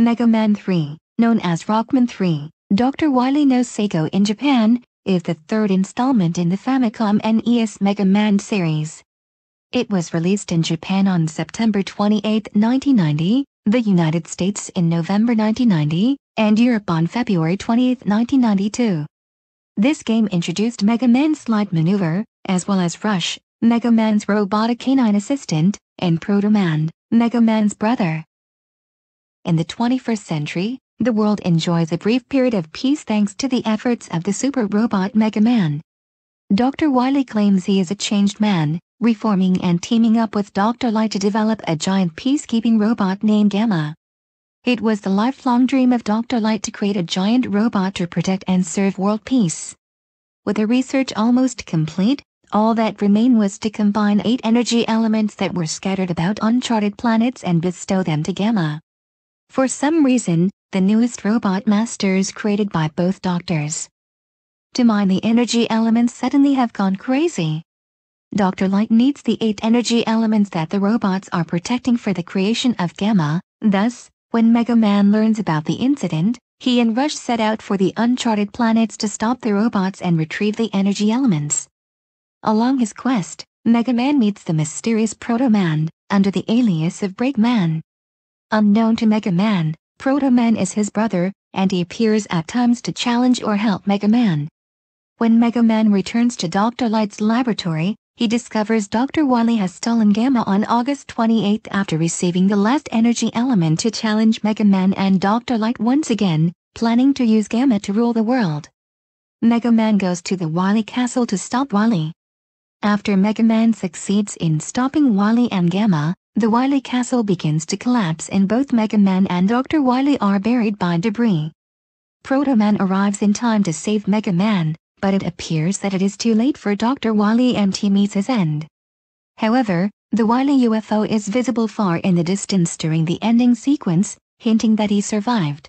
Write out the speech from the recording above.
Mega Man 3, known as Rockman 3, Dr. Wily no Seiko in Japan, is the third installment in the Famicom NES Mega Man series. It was released in Japan on September 28, 1990, the United States in November 1990, and Europe on February 28, 1992. This game introduced Mega Man's Slide Maneuver, as well as Rush, Mega Man's robotic canine assistant, and Proto-Man, Mega Man's brother. In the 21st century, the world enjoys a brief period of peace thanks to the efforts of the super robot Mega Man. Dr. Wily claims he is a changed man, reforming and teaming up with Dr. Light to develop a giant peacekeeping robot named Gamma. It was the lifelong dream of Dr. Light to create a giant robot to protect and serve world peace. With the research almost complete, all that remained was to combine 8 energy elements that were scattered about uncharted planets and bestow them to Gamma. For some reason, the newest robot masters created by both doctors to mine the energy elements suddenly have gone crazy. Dr. Light needs the 8 energy elements that the robots are protecting for the creation of Gamma. Thus, when Mega Man learns about the incident, he and Rush set out for the uncharted planets to stop the robots and retrieve the energy elements. Along his quest, Mega Man meets the mysterious Proto-Man, under the alias of Break Man. Unknown to Mega Man, Proto-Man is his brother, and he appears at times to challenge or help Mega Man. When Mega Man returns to Dr. Light's laboratory, he discovers Dr. Wily has stolen Gamma on August 28 after receiving the last energy element to challenge Mega Man and Dr. Light once again, planning to use Gamma to rule the world. Mega Man goes to the Wily Castle to stop Wily. After Mega Man succeeds in stopping Wily and Gamma, the Wily Castle begins to collapse and both Mega Man and Dr. Wily are buried by debris. Proto-Man arrives in time to save Mega Man, but it appears that it is too late for Dr. Wily and he meets his end. However, the Wily UFO is visible far in the distance during the ending sequence, hinting that he survived.